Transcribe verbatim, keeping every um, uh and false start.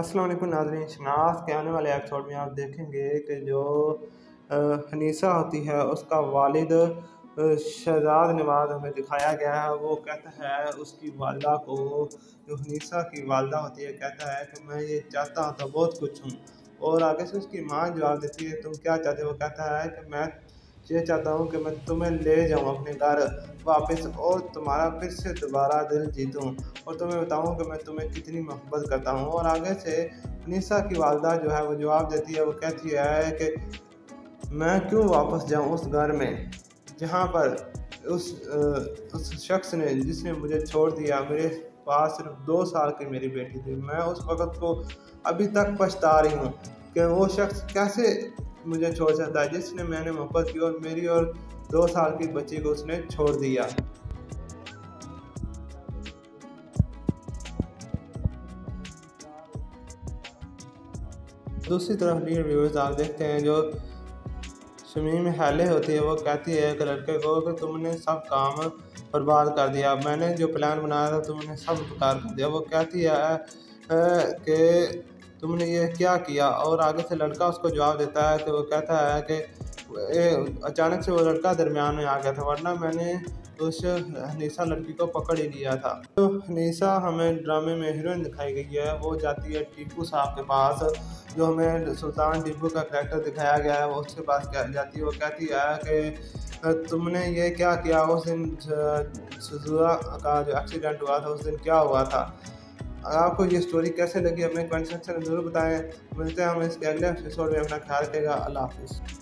अस्सलाम वालेकुम नाज़रीन, शनास के आने वाले एपिसोड में आप देखेंगे कि जो हनीसा होती है उसका वालिद शहजाद नवाज हमें दिखाया गया है। वो कहता है उसकी वालदा को, जो हनीसा की वालदा होती है, कहता है कि मैं ये चाहता हूँ तो बहुत कुछ हूँ, और आगे से उसकी माँ जवाब देती है तुम क्या चाहते हो। वो कहता है कि मैं ये चाहता हूँ कि मैं तुम्हें ले जाऊँ अपने घर वापस और तुम्हारा फिर से दोबारा दिल जीतूँ और तुम्हें बताऊँ कि मैं तुम्हें कितनी मोहब्बत करता हूँ। और आगे से निशा की वालदा जो है वो जवाब देती है, वो कहती है कि मैं क्यों वापस जाऊँ उस घर में जहाँ पर उस उस शख्स ने जिसने मुझे छोड़ दिया। मेरे पास सिर्फ दो साल की मेरी बेटी थी, मैं उस वक़्त को अभी तक पछता रही हूँ कि वो शख्स कैसे मुझे छोड़ सकता है जिसने मैंने मोहब्बत की और मेरी और दो साल की बच्ची को उसने छोड़ दिया। दूसरी तरफ डियर व्यूअर्स आप देखते हैं जो शमीम हैले होती है, वो कहती है कि लड़के को कि तुमने सब काम बर्बाद कर दिया, मैंने जो प्लान बनाया था तुमने सब बेकार कर दिया। वो कहती है कि तुमने ये क्या किया, और आगे से लड़का उसको जवाब देता है कि वो कहता है कि अचानक से वो लड़का दरमियान में आ गया था वरना मैंने उस हनीसा लड़की को पकड़ ही लिया था। तो हनीसा हमें ड्रामे में हीरोइन दिखाई गई है, वो जाती है टीपू साहब के पास, जो हमें सुल्तान टीपू का कैरेक्टर दिखाया गया है वो उसके पास जाती है। वो कहती है कि तुमने ये क्या किया, उस दिन सुजुआ का जो एक्सीडेंट हुआ था उस दिन क्या हुआ था। आपको ये स्टोरी कैसे लगी हमें कमेंट सेक्शन में ज़रूर बताएं। मिलते हैं हम इसके अगले एपिसोड में। अपना ख्याल रखिएगा, अल्लाह हाफिज़।